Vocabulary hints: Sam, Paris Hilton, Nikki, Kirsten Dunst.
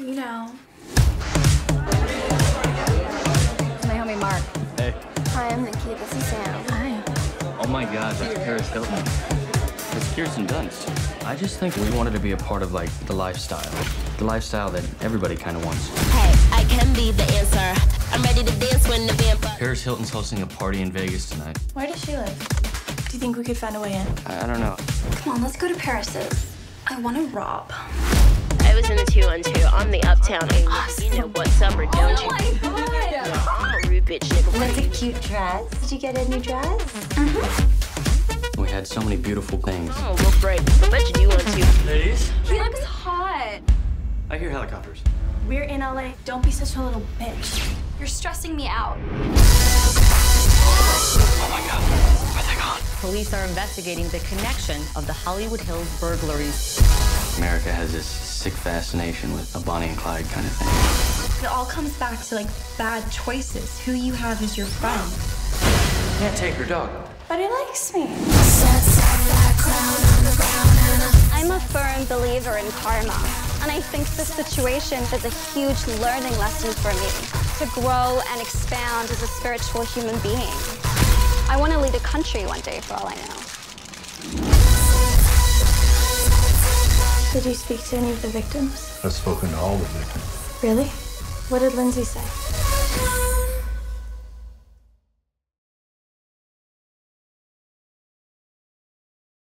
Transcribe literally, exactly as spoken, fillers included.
You know. My homie Mark. Hey. Hi, I'm Nikki. This is Sam. Hi. Oh my God, that's Paris Hilton. It's Kirsten Dunst. I just think we wanted to be a part of, like, the lifestyle. The lifestyle that everybody kind of wants. Hey, I can be the answer. I'm ready to dance when the band busts. Paris Hilton's hosting a party in Vegas tonight. Where does she live? Do you think we could find a way in? I, I don't know. Come on, let's go to Paris's. I want to rob. I was in the two one two on the Uptown. Awesome. You know what's up or don't oh, you? Oh my God! I'm a rude bitch nigga. That's a cute dress. Did you get a new dress? Mm-hmm. We had so many beautiful things. Oh, we'll break. I bet you do want to. Ladies? He looks hot. I hear helicopters. We're in L A. Don't be such a little bitch. You're stressing me out. Oh my God, are they gone? Police are investigating the connection of the Hollywood Hills burglaries. America has this sick fascination with a Bonnie and Clyde kind of thing. It all comes back to, like, bad choices. Who you have as your friend. You can't take her dog. But he likes me. I'm a firm believer in karma. And I think this situation is a huge learning lesson for me. To grow and expand as a spiritual human being. I want to lead a country one day, for all I know. Did you speak to any of the victims? I've spoken to all the victims. Really? What did Lindsay say?